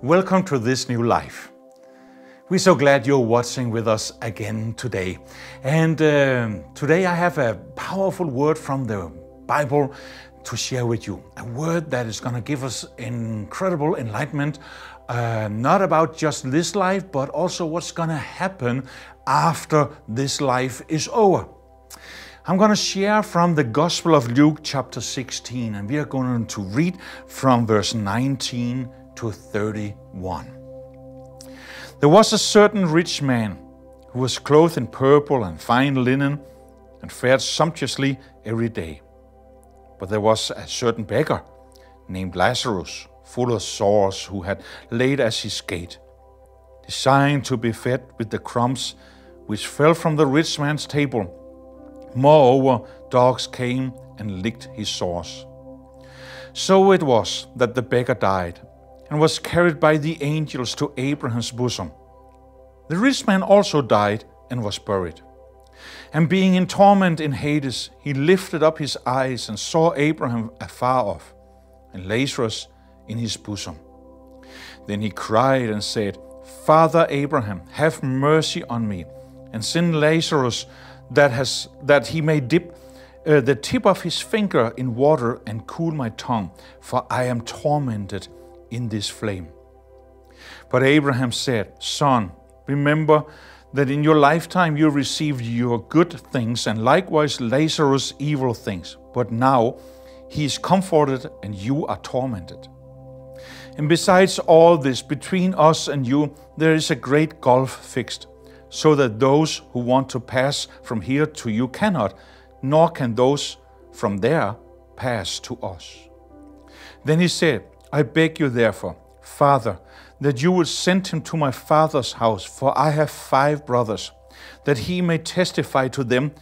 Welcome to This New Life. We're so glad you're watching with us again today. And today I have a powerful word from the Bible to share with you. A word that is going to give us incredible enlightenment, not about just this life, but also what's going to happen after this life is over. I'm going to share from the Gospel of Luke chapter 16, and we are going to read from verse 19 to 31. There was a certain rich man who was clothed in purple and fine linen and fared sumptuously every day. But there was a certain beggar named Lazarus, full of sores, who had laid at his gate, desiring to be fed with the crumbs which fell from the rich man's table. Moreover, dogs came and licked his sores. So it was that the beggar died and was carried by the angels to Abraham's bosom. The rich man also died and was buried. And being in torment in Hades, he lifted up his eyes and saw Abraham afar off, and Lazarus in his bosom. Then he cried and said, "Father Abraham, have mercy on me, and send Lazarus that he may dip the tip of his finger in water and cool my tongue, for I am tormented in this flame." But Abraham said, "Son, remember that in your lifetime you received your good things, and likewise Lazarus evil things. But now he is comforted and you are tormented. And besides all this, between us and you there is a great gulf fixed, so that those who want to pass from here to you cannot, nor can those from there pass to us." Then he said, "I beg you therefore, Father, that you will send him to my father's house, for I have 5 brothers, that he may testify to them,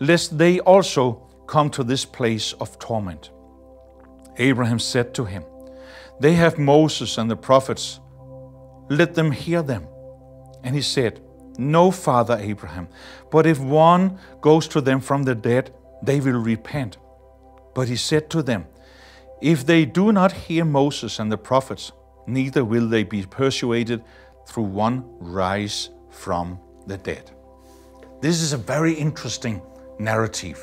lest they also come to this place of torment." Abraham said to him, "They have Moses and the prophets, let them hear them." And he said, "No, Father Abraham, but if one goes to them from the dead, they will repent." But he said to them, "If they do not hear Moses and the prophets, neither will they be persuaded through one rise from the dead." This is a very interesting narrative.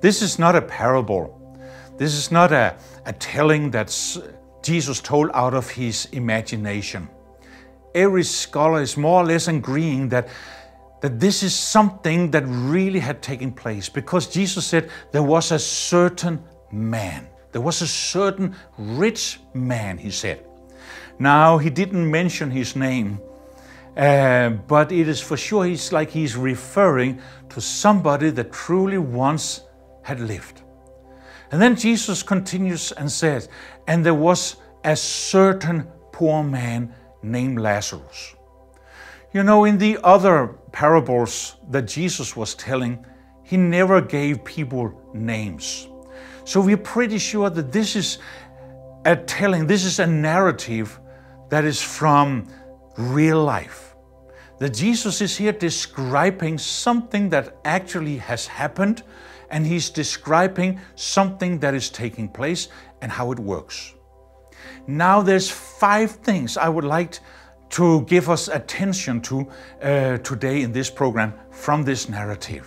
This is not a parable. This is not a telling that Jesus told out of his imagination. Every scholar is more or less agreeing that this is something that really had taken place, because Jesus said there was a certain man. There was a certain rich man, he said. Now, he didn't mention his name, but it is for sure he's referring to somebody that truly once had lived. And then Jesus continues and says, "And there was a certain poor man named Lazarus." You know, in the other parables that Jesus was telling, he never gave people names. So we're pretty sure that this is a telling, this is a narrative that is from real life. That Jesus is here describing something that actually has happened, and he's describing something that is taking place and how it works. Now there's 5 things I would like to give us attention to today in this program from this narrative.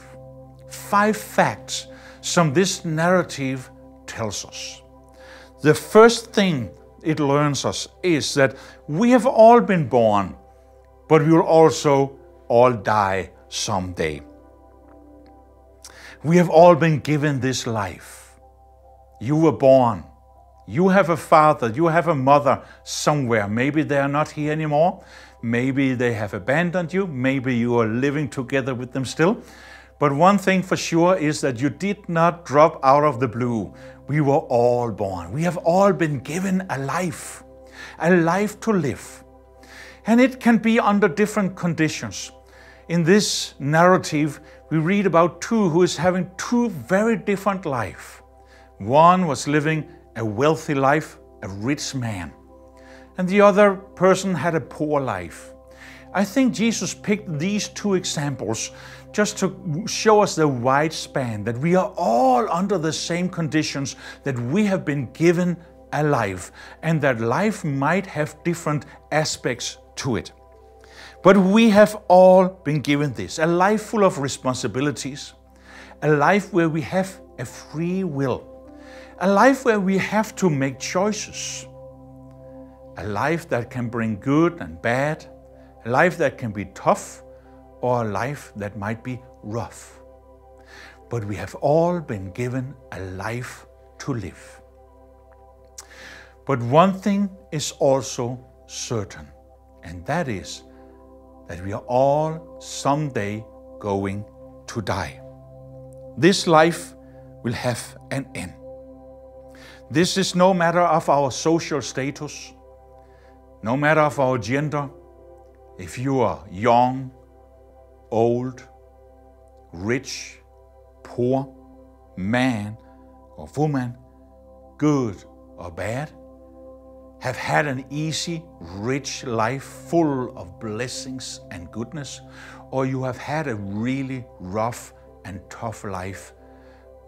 5 facts some this narrative tells us. The first thing it learns us is that we have all been born, but we will also all die someday. We have all been given this life. You were born. You have a father, you have a mother somewhere. Maybe they are not here anymore. Maybe they have abandoned you. Maybe you are living together with them still. But one thing for sure is that you did not drop out of the blue. We were all born. We have all been given a life to live. And it can be under different conditions. In this narrative, we read about 2 who is having 2 very different lives. One was living a wealthy life, a rich man, and the other person had a poor life. I think Jesus picked these 2 examples just to show us the wide span, that we are all under the same conditions, that we have been given alive, and that life might have different aspects to it. But we have all been given this, a life full of responsibilities, a life where we have a free will, a life where we have to make choices, a life that can bring good and bad, a life that can be tough, or a life that might be rough. But we have all been given a life to live. But one thing is also certain, and that is that we are all someday going to die. This life will have an end. This is no matter of our social status, no matter of our gender, if you are young, old, rich, poor, man or woman, good or bad, have had an easy, rich life full of blessings and goodness, or you have had a really rough and tough life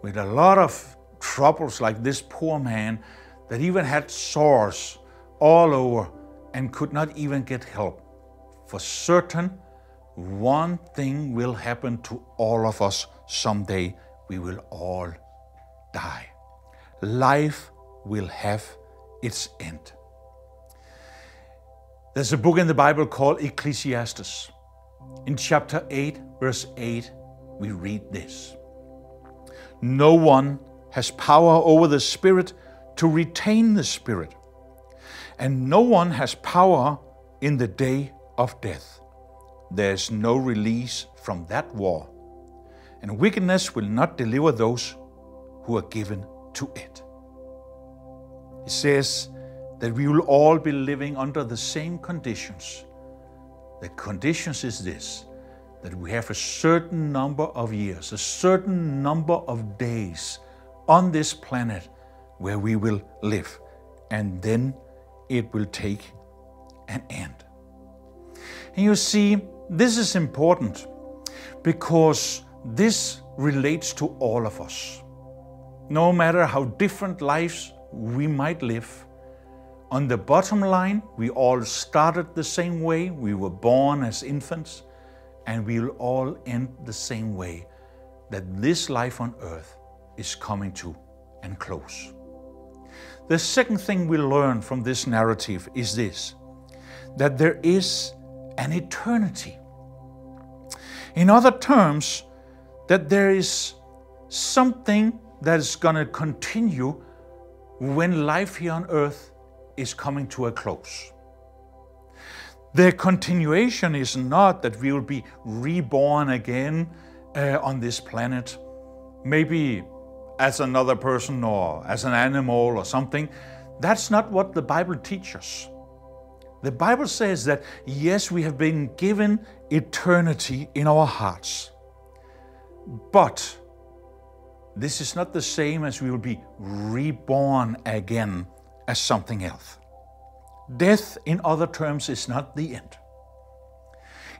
with a lot of troubles like this poor man that even had sores all over and could not even get help. For certain, one thing will happen to all of us someday. We will all die. Life will have its end. There's a book in the Bible called Ecclesiastes. In chapter 8, verse 8, we read this. No one has power over the spirit to retain the spirit, and no one has power in the day of death. There is no release from that war, and wickedness will not deliver those who are given to it. It says that we will all be living under the same conditions. The conditions is this, that we have a certain number of years, a certain number of days on this planet where we will live, and then it will take an end. And you see, this is important because this relates to all of us. No matter how different lives we might live, on the bottom line, we all started the same way. We were born as infants, and we will all end the same way, that this life on earth is coming to and close. The second thing we learn from this narrative is this, that there is an eternity. In other terms, that there is something that is going to continue when life here on earth is coming to a close. The continuation is not that we will be reborn again on this planet, maybe as another person or as an animal or something. That's not what the Bible teaches. The Bible says that, yes, we have been given eternity in our hearts, but this is not the same as we will be reborn again as something else. Death, in other terms, is not the end.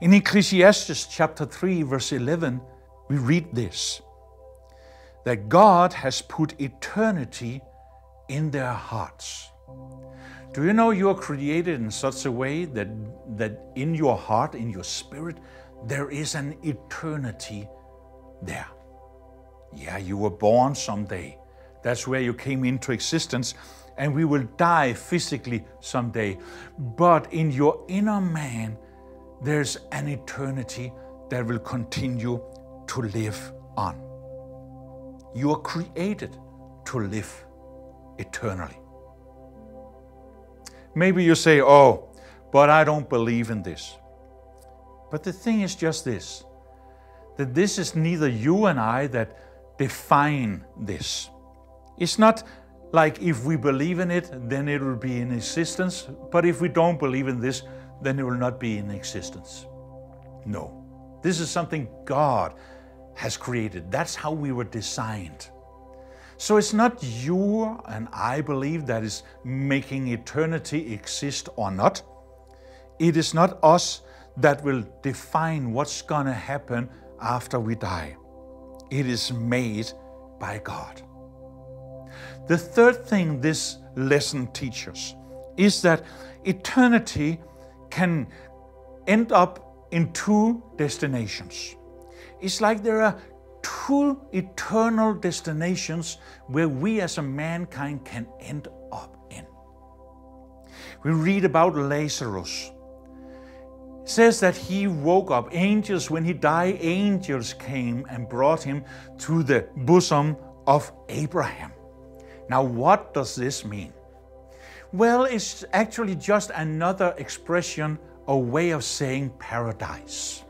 In Ecclesiastes chapter 3, verse 11, we read this, that God has put eternity in their hearts. Do you know you are created in such a way that in your heart, in your spirit, there is an eternity there? Yeah, you were born someday. That's where you came into existence, and we will die physically someday. But in your inner man, there's an eternity that will continue to live on. You are created to live eternally. Maybe you say, oh, but I don't believe in this. But the thing is just this, that this is neither you and I that define this. It's not like if we believe in it, then it will be in existence, but if we don't believe in this, then it will not be in existence. No, this is something God has created. That's how we were designed. So it's not you and I believe that is making eternity exist or not. It is not us that will define what's going to happen after we die. It is made by God. The third thing this lesson teaches, is that eternity can end up in two destinations. It's like there are two eternal destinations where we as a mankind can end up in. We read about Lazarus. It says that he woke up. Angels, when he died, angels came and brought him to the bosom of Abraham. Now, what does this mean? Well, it's actually just another expression, a way of saying paradise.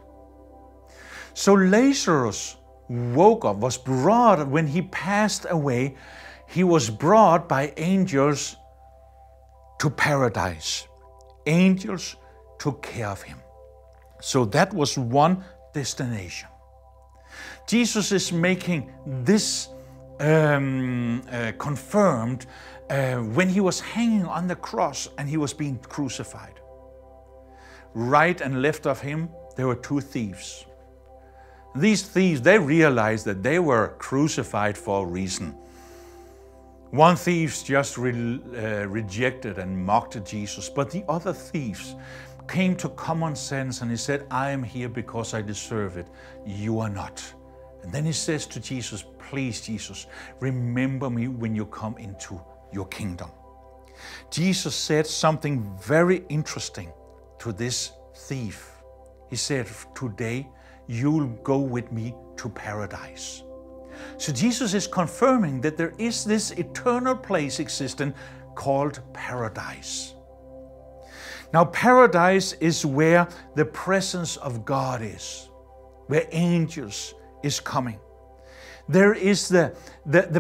So Lazarus woke up, was brought, when he passed away, he was brought by angels to paradise. Angels took care of him. So that was one destination. Jesus is making this confirmed when he was hanging on the cross and he was being crucified. Right and left of him, there were two thieves. These thieves, they realized that they were crucified for a reason. One thief just rejected and mocked Jesus, but the other thieves came to common sense and he said, I am here because I deserve it. You are not. And then he says to Jesus, please, Jesus, remember me when you come into your kingdom. Jesus said something very interesting to this thief. He said, today you'll go with me to paradise. So Jesus is confirming that there is this eternal place existent called paradise. Now, paradise is where the presence of God is, where angels is coming. There is the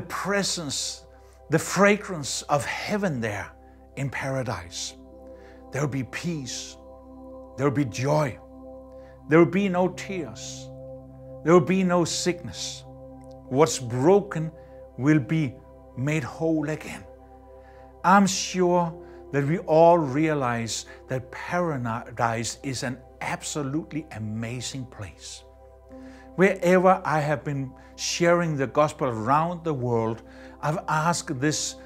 presence, the fragrance of heaven there in paradise. There will be peace. There will be joy. There will be no tears. There will be no sickness. What's broken will be made whole again. I'm sure that we all realize that paradise is an absolutely amazing place. Wherever I have been sharing the gospel around the world, I've asked this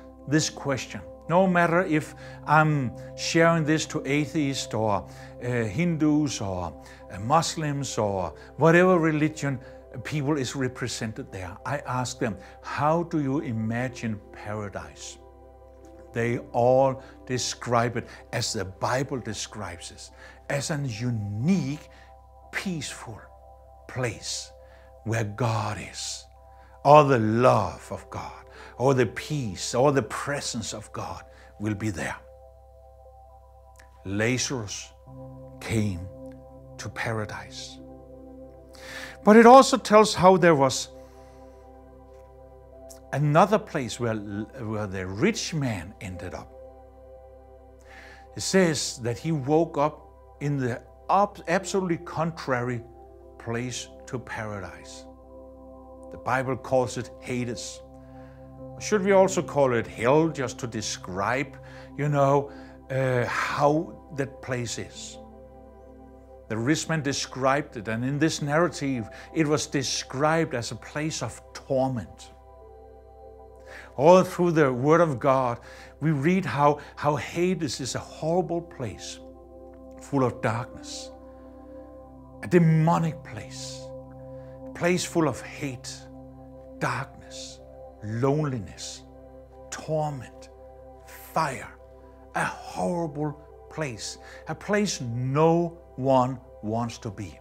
question. No matter if I'm sharing this to atheists or Hindus or Muslims or whatever religion people is represented there, I ask them, how do you imagine paradise? They all describe it as the Bible describes it, as an unique, peaceful place where God is, or the love of God, or the peace, or the presence of God will be there. Lazarus came to paradise. But it also tells how there was another place where the rich man ended up. It says that he woke up in the absolutely contrary place to paradise. The Bible calls it Hades. Should we also call it hell, just to describe, how that place is? The rich man described it, and in this narrative, it was described as a place of torment. All through the Word of God, we read how Hades is a horrible place, full of darkness, a demonic place, a place full of hate, darkness, loneliness, torment, fire, a horrible place, a place no one wants to be.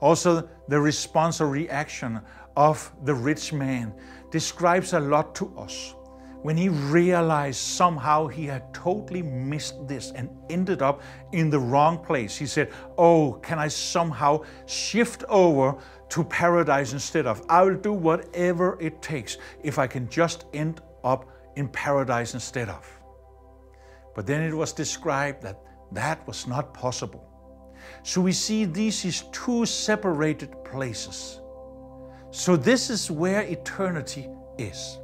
Also, the response or reaction of the rich man describes a lot to us. When he realized somehow he had totally missed this and ended up in the wrong place, he said, oh, can I somehow shift over to paradise instead of? I will do whatever it takes if I can just end up in paradise instead of. But then it was described that that was not possible. So we see these is two separated places. So this is where eternity is.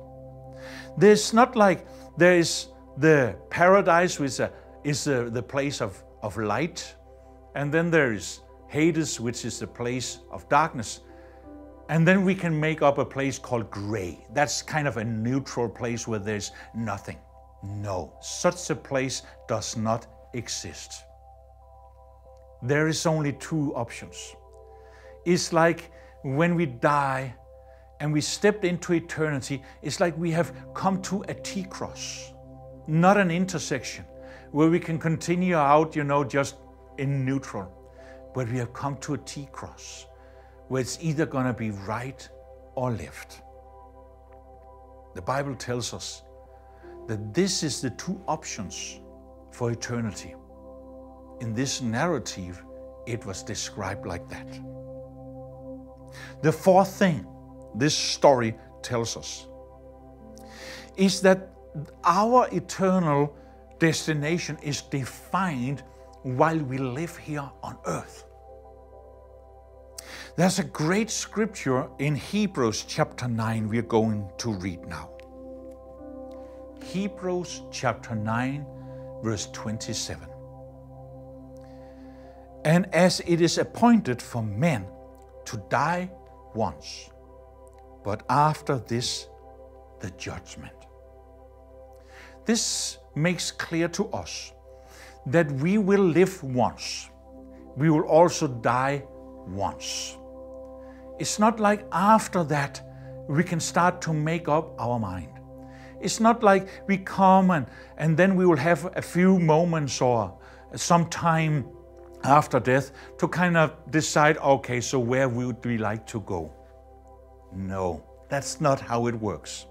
There's not like there is the paradise, which is the place of light, and then there is Hades, which is the place of darkness. And then we can make up a place called gray. That's kind of a neutral place where there's nothing. No, such a place does not exist. There is only two options. It's like when we die and we stepped into eternity, it's like we have come to a T-cross, not an intersection, where we can continue out, you know, just in neutral. But we have come to a T-cross, where it's either going to be right or left. The Bible tells us that this is the two options for eternity. In this narrative, it was described like that. The fourth thing this story tells us is that our eternal destination is defined while we live here on earth. There's a great scripture in Hebrews chapter 9 we're going to read now. Hebrews chapter 9, verse 27. And as it is appointed for men to die once, but after this, the judgment. This makes clear to us that we will live once. We will also die once. It's not like after that we can start to make up our mind. It's not like we come and then we will have a few moments or some time after death to kind of decide, okay, so where would we like to go? No, that's not how it works.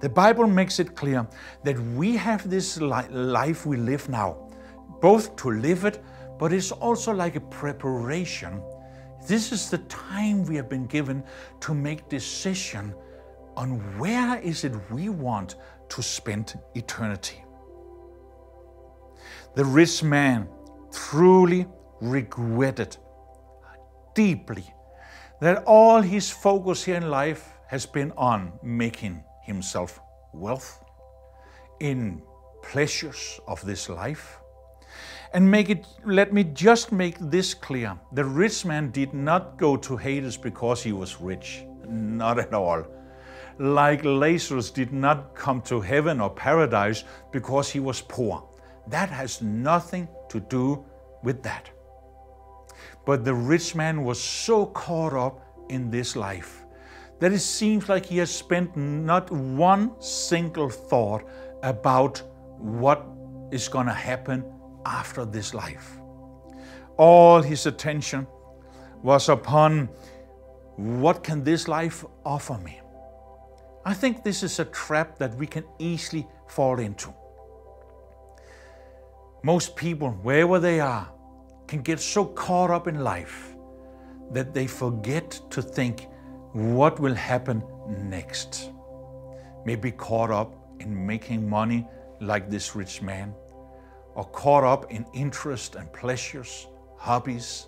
The Bible makes it clear that we have this life we live now, both to live it, but it's also like a preparation. This is the time we have been given to make decision on where is it we want to spend eternity. The rich man truly regretted deeply that all his focus here in life has been on making himself wealth in pleasures of this life. And let me just make this clear. The rich man did not go to Hades because he was rich. Not at all. Like Lazarus did not come to heaven or paradise because he was poor. That has nothing to do with that. But the rich man was so caught up in this life that it seems like he has spent not one single thought about what is going to happen after this life. All his attention was upon what can this life offer me. I think this is a trap that we can easily fall into. Most people, wherever they are, can get so caught up in life that they forget to think what will happen next. Maybe caught up in making money like this rich man, or caught up in interest and pleasures, hobbies,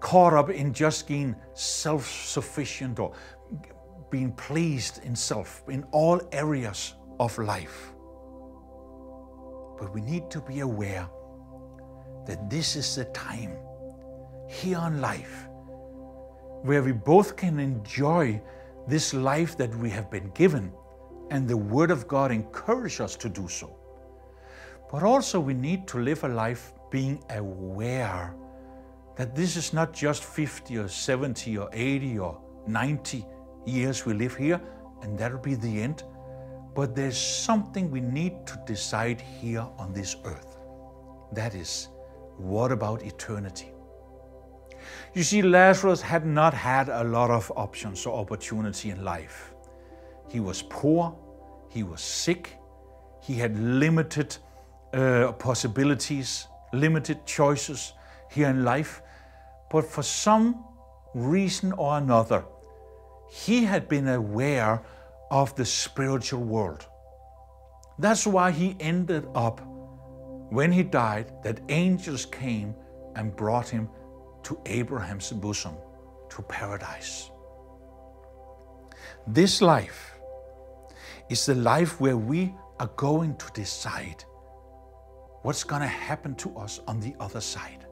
caught up in just being self-sufficient or being pleased in self in all areas of life. But we need to be aware that this is the time here on life where we both can enjoy this life that we have been given, and the Word of God encourages us to do so. But also we need to live a life being aware that this is not just 50 or 70 or 80 or 90 years we live here, and that'll be the end. But there's something we need to decide here on this earth. That is, what about eternity? You see, Lazarus had not had a lot of options or opportunity in life. He was poor, he was sick, he had limited possibilities, limited choices here in life. But for some reason or another, he had been aware of the spiritual world. That's why he ended up, when he died, that angels came and brought him to Abraham's bosom, to paradise. This life is the life where we are going to decide what's going to happen to us on the other side.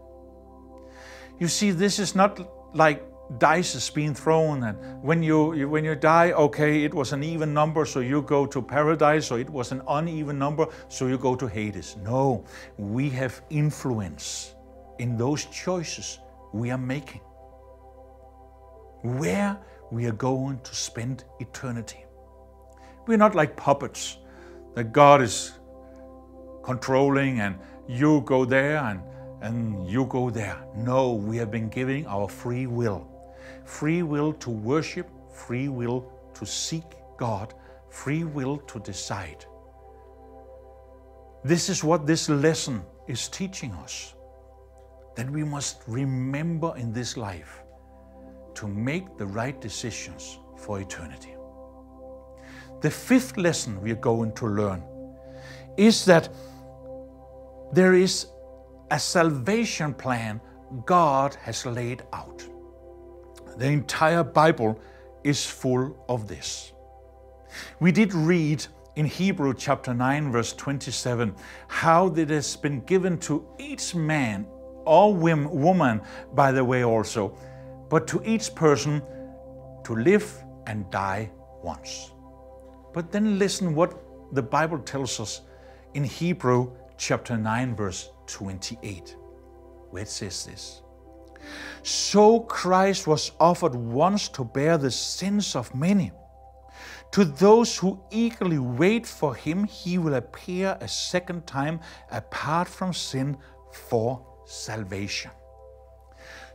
You see, this is not like dice is being thrown, and when you die, okay, it was an even number, so you go to paradise, or it was an uneven number, so you go to Hades. No, we have influence in those choices we are making, where we are going to spend eternity. We're not like puppets that God is controlling, and you go there and you go there. No, we have been giving our free will. Free will to worship, free will to seek God, free will to decide. This is what this lesson is teaching us, that we must remember in this life to make the right decisions for eternity. The fifth lesson we are going to learn is that there is a salvation plan God has laid out. The entire Bible is full of this. We did read in Hebrews chapter 9, verse 27, how it has been given to each man or woman, by the way also, but to each person to live and die once. But then listen what the Bible tells us in Hebrews chapter 9, verse 28, where it says this: "So Christ was offered once to bear the sins of many. To those who eagerly wait for him, he will appear a second time apart from sin for salvation."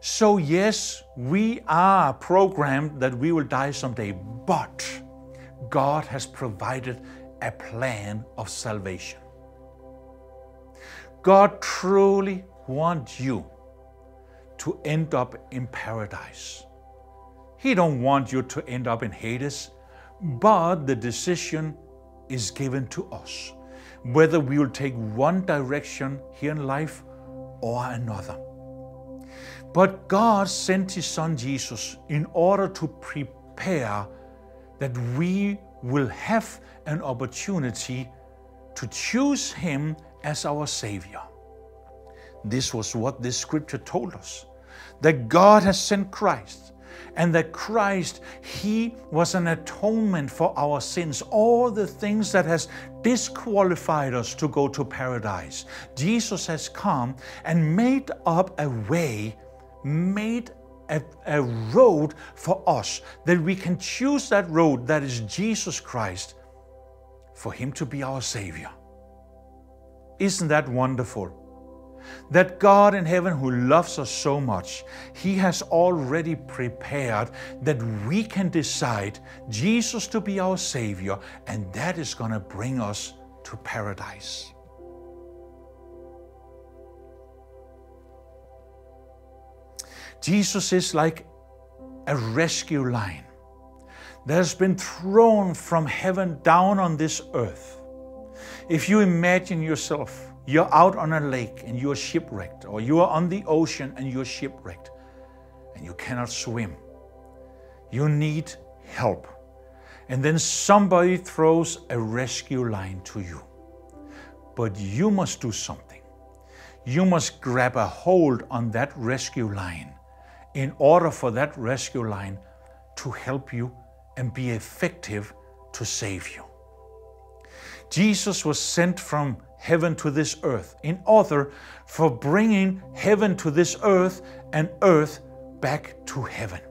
So yes, we are programmed that we will die someday, but God has provided a plan of salvation. God truly wants you to end up in paradise. He don't want you to end up in Hades, but the decision is given to us, whether we will take one direction here in life or another. But God sent His Son Jesus in order to prepare that we will have an opportunity to choose Him as our Savior. This was what this scripture told us, that God has sent Christ, and that Christ, He was an atonement for our sins, all the things that has disqualified us to go to paradise. Jesus has come and made up a way, made a road for us, that we can choose that road, that is Jesus Christ, for Him to be our Savior. Isn't that wonderful? That God in heaven, who loves us so much, He has already prepared that we can decide Jesus to be our Savior, and that is going to bring us to paradise. Jesus is like a rescue line that has been thrown from heaven down on this earth. If you imagine yourself, you're out on a lake and you're shipwrecked, or you are on the ocean and you're shipwrecked and you cannot swim, you need help. And then somebody throws a rescue line to you. But you must do something. You must grab a hold on that rescue line in order for that rescue line to help you and be effective to save you. Jesus was sent from heaven to this earth in order for bringing heaven to this earth and earth back to heaven,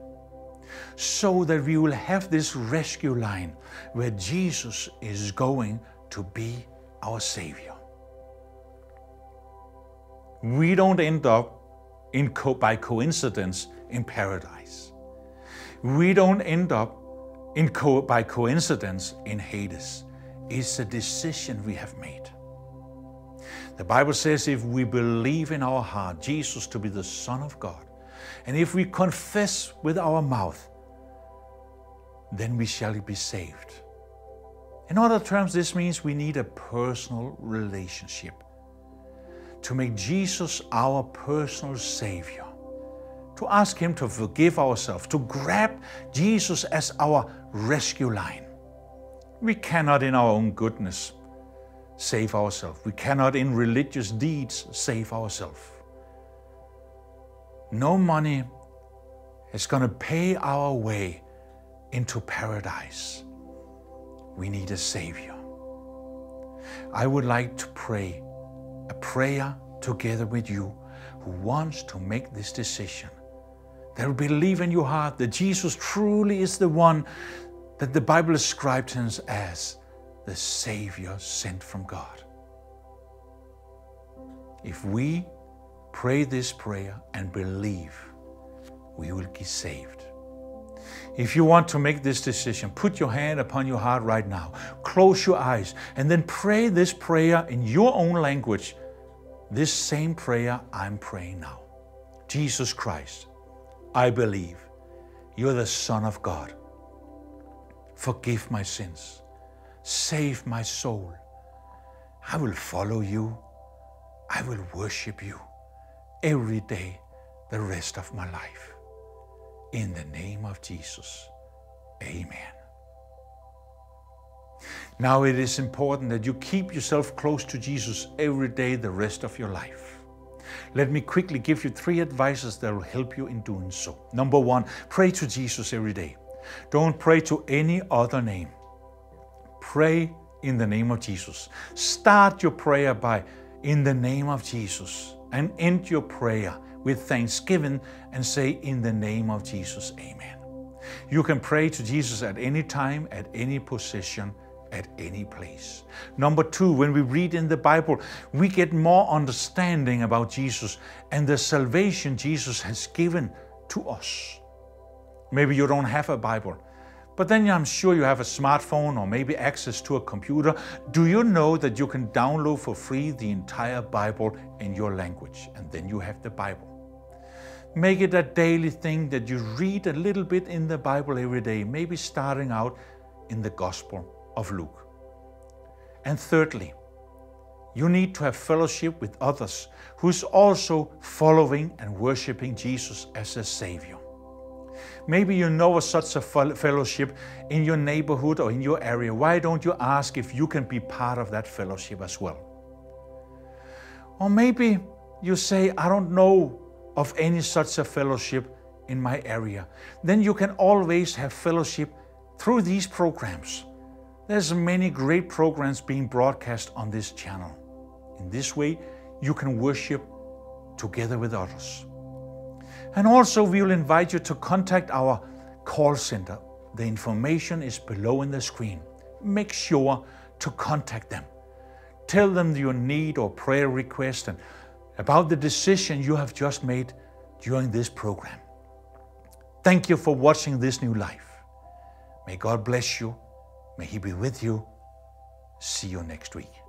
so that we will have this rescue line where Jesus is going to be our Savior. We don't end up by coincidence in paradise. We don't end up by coincidence in Hades. It's a decision we have made. The Bible says if we believe in our heart Jesus to be the Son of God, and if we confess with our mouth, then we shall be saved. In other terms, this means we need a personal relationship to make Jesus our personal Savior, to ask Him to forgive ourselves, to grab Jesus as our rescue line. We cannot in our own goodness save ourselves. We cannot in religious deeds save ourselves. No money It's going to pay our way into paradise. We need a Savior. I would like to pray a prayer together with you who wants to make this decision. There will believe in your heart that Jesus truly is the one that the Bible describes him as, the Savior sent from God. If we pray this prayer and believe, we will be saved. If you want to make this decision, put your hand upon your heart right now, close your eyes, and then pray this prayer in your own language, this same prayer I'm praying now. Jesus Christ, I believe you're the Son of God. Forgive my sins. Save my soul. I will follow you. I will worship you every day the rest of my life. In the name of Jesus, amen. Now it is important that you keep yourself close to Jesus every day the rest of your life. Let me quickly give you three advices that will help you in doing so. Number one, pray to Jesus every day. Don't pray to any other name. Pray in the name of Jesus. Start your prayer by, in the name of Jesus, and end your prayer with thanksgiving and say, in the name of Jesus, amen. You can pray to Jesus at any time, at any position, at any place. Number two, when we read in the Bible, we get more understanding about Jesus and the salvation Jesus has given to us. Maybe you don't have a Bible, but then I'm sure you have a smartphone or maybe access to a computer. Do you know that you can download for free the entire Bible in your language? And then you have the Bible. Make it a daily thing that you read a little bit in the Bible every day, maybe starting out in the Gospel of Luke. And thirdly, you need to have fellowship with others who's also following and worshiping Jesus as a Savior. Maybe you know of such a fellowship in your neighborhood or in your area. Why don't you ask if you can be part of that fellowship as well? Or maybe you say, I don't know of any such a fellowship in my area. Then you can always have fellowship through these programs. There's many great programs being broadcast on this channel. In this way, you can worship together with others. And also, we will invite you to contact our call center. The information is below in the screen. Make sure to contact them. Tell them your need or prayer request and about the decision you have just made during this program. Thank you for watching This New Life. May God bless you. May He be with you. See you next week.